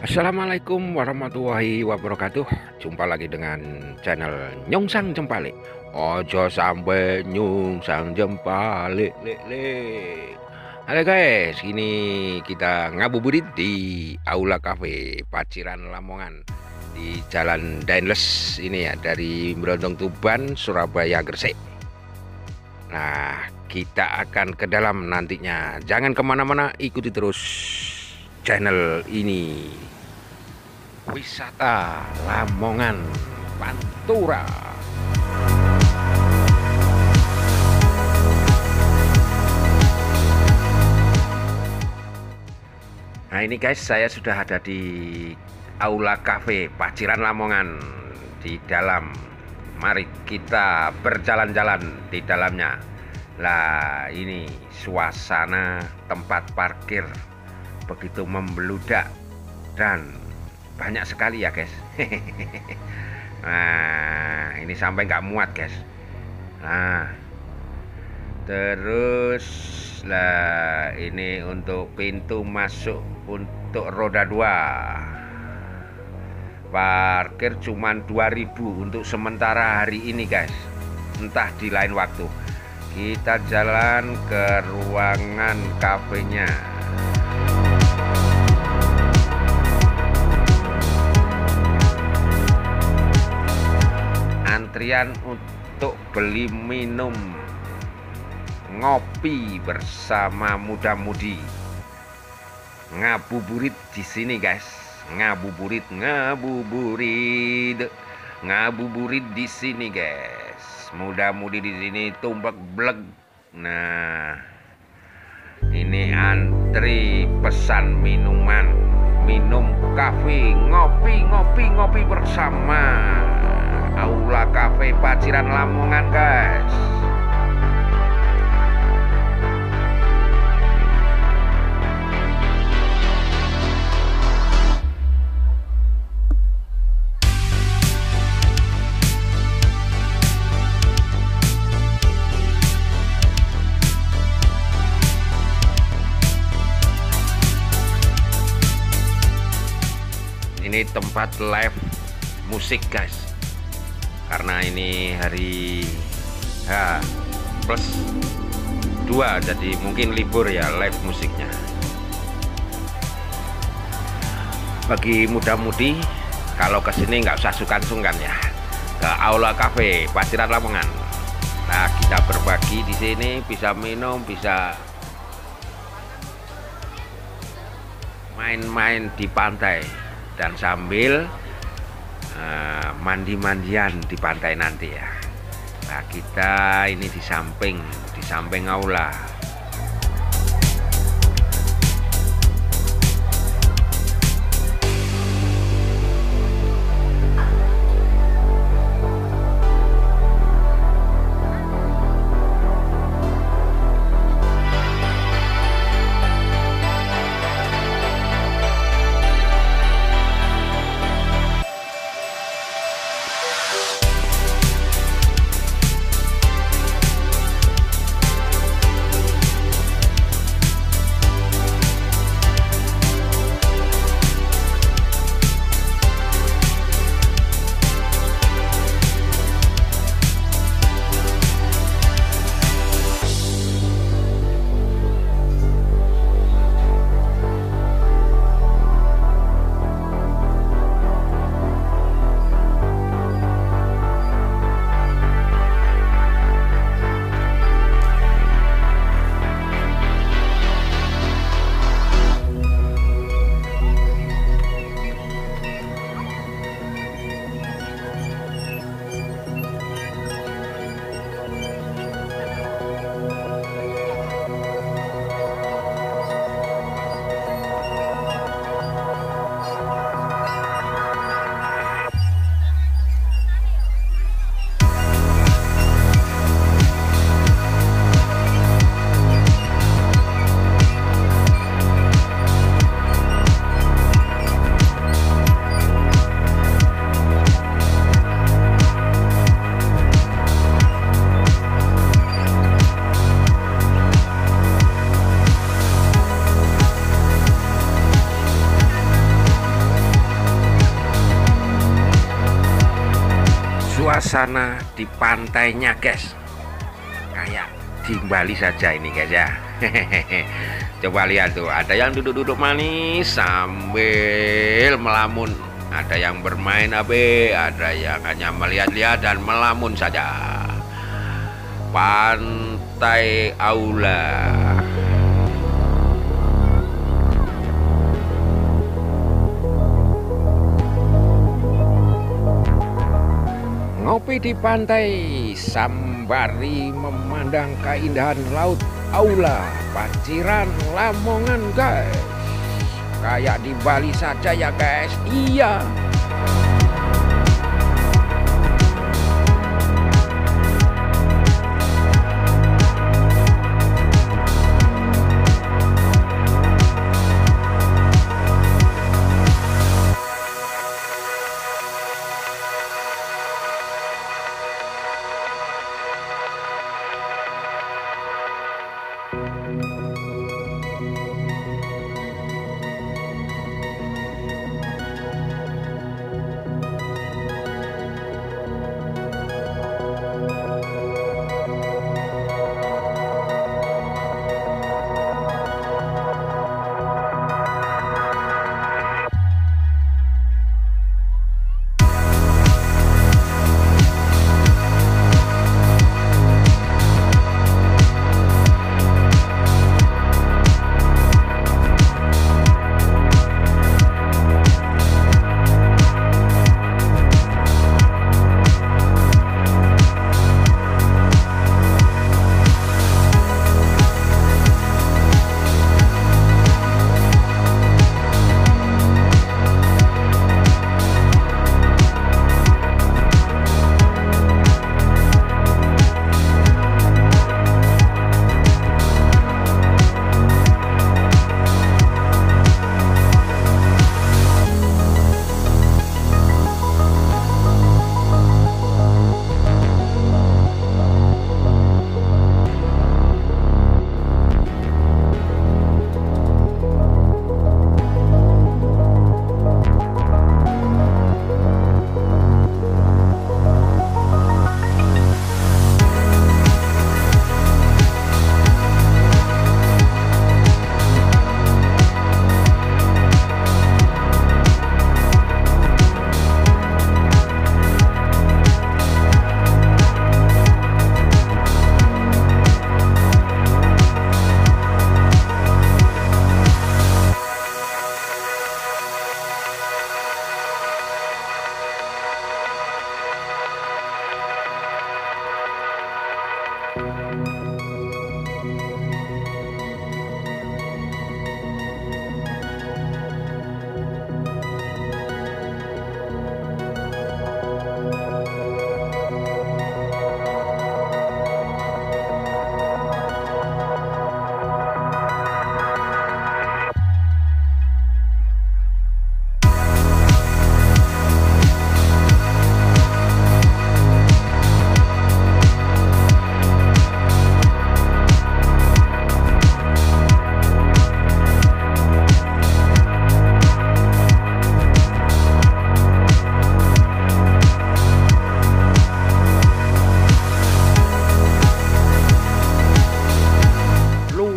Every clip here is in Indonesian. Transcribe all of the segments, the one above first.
Assalamualaikum warahmatullahi wabarakatuh. Jumpa lagi dengan channel Nyongsang Jempali. Ojo sampai Nyongsang Jempali. Halo guys, ini kita ngabuburit di Aola Cafe Paciran Lamongan di Jalan Dainles ini ya, dari Brondong Tuban Surabaya Gresik. Nah, kita akan ke dalam nantinya. Jangan kemana-mana, ikuti terus channel ini. Wisata Lamongan Pantura. Nah ini guys, saya sudah ada di Aola Cafe Paciran Lamongan di dalam. Mari kita berjalan-jalan di dalamnya. Lah ini suasana tempat parkir begitu membeludak dan banyak sekali ya guys. Nah ini sampai nggak muat guys. Nah terus lah ini untuk pintu masuk untuk roda 2 parkir cuman 2000 untuk sementara hari ini guys, entah di lain waktu. Kita jalan ke ruangan kafenya. Antrian untuk beli minum ngopi bersama muda-mudi. Ngabuburit di sini guys. Ngabuburit di sini guys. Muda-mudi di sini tumpek blek. Nah, ini antri pesan minuman, minum kafe, ngopi bersama. Aola Cafe Paciran Lamongan guys. Ini tempat live musik guys. Karena ini hari H+2 jadi mungkin libur ya live musiknya. Bagi muda-mudi kalau kesini nggak usah sungkan-sungkan ya, ke Aola Cafe Paciran Lamongan. Nah kita berbagi di sini, bisa minum, bisa main-main di pantai dan sambil mandi-mandian di pantai nanti ya. Nah kita ini di samping Aola. suasana di pantainya, guys. Kayak di Bali saja ini, guys, ya. Coba lihat tuh, ada yang duduk-duduk manis sambil melamun, ada yang bermain HP, ada yang hanya melihat-lihat dan melamun saja. Pantai Aola. Ngopi di pantai sambari memandang keindahan laut Aola Paciran Lamongan, guys. Kayak di Bali saja ya, guys. Iya.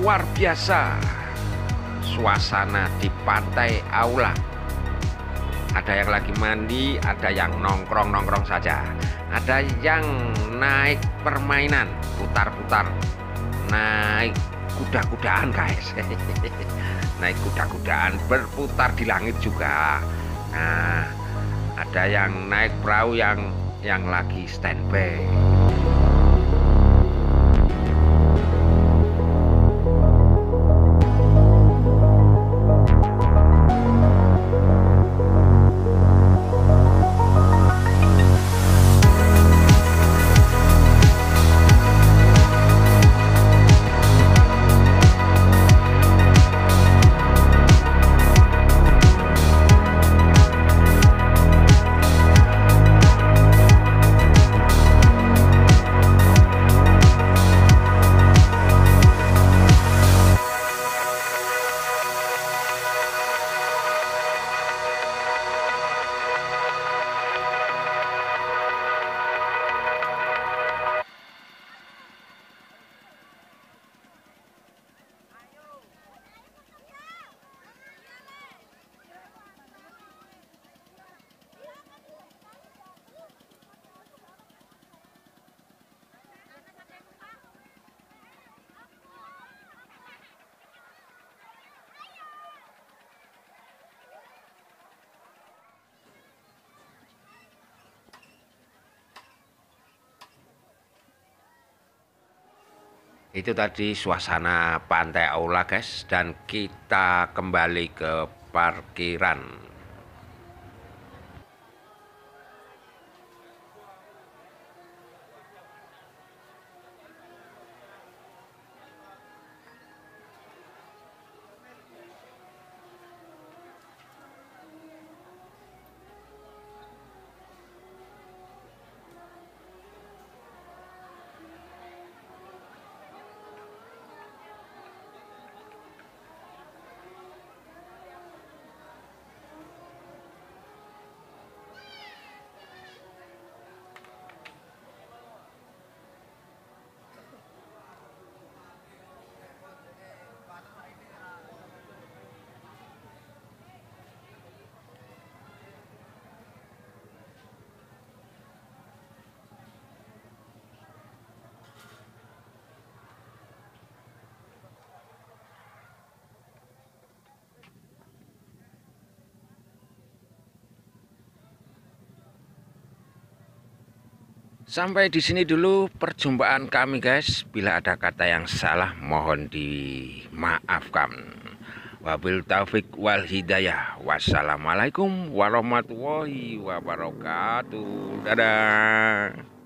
Luar biasa suasana di Pantai Aola. Ada yang lagi mandi, ada yang nongkrong-nongkrong saja, ada yang naik permainan, putar-putar, naik kuda-kudaan, guys. Naik kuda-kudaan berputar di langit juga. Nah, ada yang naik perahu yang lagi standby. Itu tadi suasana Pantai Aola, guys, dan kita kembali ke parkiran. Sampai di sini dulu perjumpaan kami, guys. Bila ada kata yang salah mohon dimaafkan. Wabil taufik wal hidayah. Wassalamualaikum warahmatullahi wabarakatuh. Dadah.